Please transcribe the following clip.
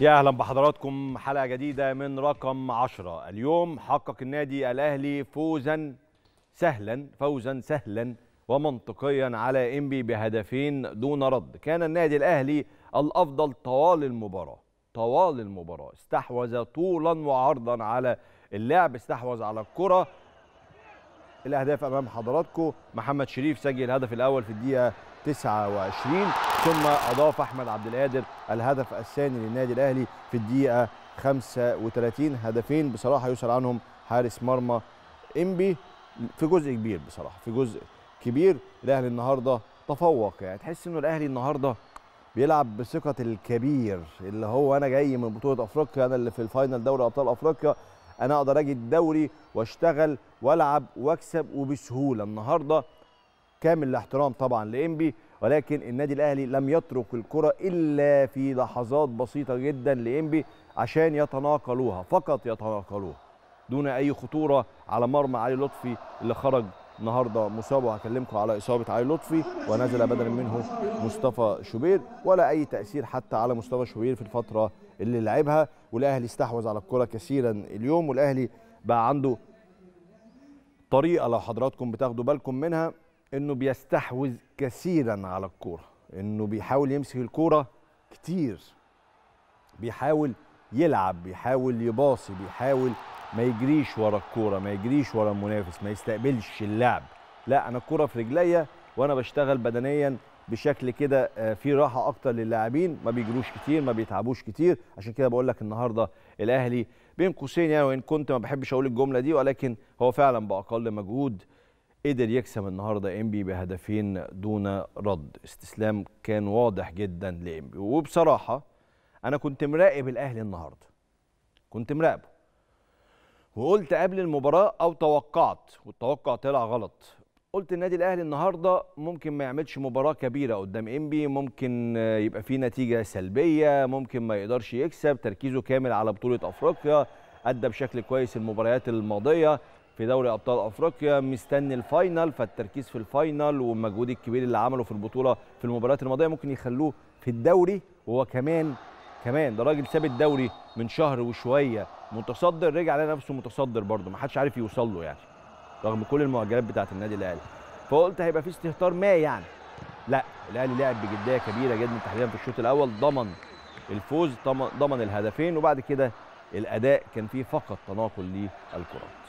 يا أهلا بحضراتكم حلقة جديدة من رقم 10. اليوم حقق النادي الأهلي فوزا سهلا ومنطقيا على أنبي بهدفين دون رد. كان النادي الأهلي الأفضل طوال المباراة، استحوذ طولا وعرضا على اللعب، استحوذ على الكرة. الأهداف أمام حضراتكم، محمد شريف سجل الهدف الأول في الدقيقة 29، ثم أضاف أحمد عبد القادر الهدف الثاني للنادي الأهلي في الدقيقة 35. هدفين بصراحة يسأل عنهم حارس مرمى أنبي في جزء كبير. الأهلي النهاردة تفوق، يعني تحس إنه الأهلي النهاردة بيلعب بثقة الكبير، اللي هو أنا جاي من بطولة أفريقيا، أنا اللي في الفاينل دوري أبطال أفريقيا، أنا أقدر أجي الدوري وأشتغل وألعب وأكسب وبسهولة. النهاردة كامل الاحترام طبعا لأنبي، ولكن النادي الأهلي لم يترك الكرة إلا في لحظات بسيطة جدا لأنبي عشان يتناقلوها دون أي خطورة على مرمى علي لطفي اللي خرج النهارده مصاب، وهكلمكم على إصابة علي لطفي، ونزل بدلا منه مصطفى شوبير، ولا أي تأثير حتى على مصطفى شوبير في الفترة اللي لعبها. والأهلي استحوذ على الكرة كثيرا اليوم، والأهلي بقى عنده طريقة لو حضراتكم بتاخدوا بالكم منها، إنه بيستحوذ كثيرا على الكرة، إنه بيحاول يمسك الكرة كتير، بيحاول يلعب، بيحاول يباصي، بيحاول ما يجريش ورا الكوره، ما يجريش ورا المنافس، ما يستقبلش اللعب. لا، انا الكوره في رجليا وانا بشتغل بدنيا بشكل كده في راحه اكتر للاعبين، ما بيجروش كتير، ما بيتعبوش كتير. عشان كده بقول لك النهارده الاهلي بين قوسين، يعني وان كنت ما بحبش اقول الجمله دي، ولكن هو فعلا باقل مجهود قدر يكسب النهارده أنبي بهدفين دون رد. استسلام كان واضح جدا لأنبي. وبصراحه انا كنت مراقب الاهلي النهارده، كنت مراقبه، وقلت قبل المباراة أو توقعت، والتوقع طلع غلط. قلت النادي الأهلي النهاردة ممكن ما يعملش مباراة كبيرة قدام أنبي، ممكن يبقى في نتيجة سلبية، ممكن ما يقدرش يكسب، تركيزه كامل على بطولة أفريقيا، أدى بشكل كويس المباريات الماضية في دوري أبطال أفريقيا، مستني الفاينل، فالتركيز في الفاينل والمجهود الكبير اللي عمله في البطولة في المباريات الماضية ممكن يخلوه في الدوري. وهو كمان ده راجل ساب الدوري من شهر وشويه متصدر، رجع لقى نفسه متصدر برده، ما حدش عارف يوصل له يعني رغم كل المعجزات بتاعه النادي الاهلي. فقلت هيبقى في استهتار ما يعني. لا، الاهلي لعب بجديه كبيره جدا تحديدا في الشوط الاول، ضمن الفوز، ضمن الهدفين، وبعد كده الاداء كان فيه فقط تناقل للكره.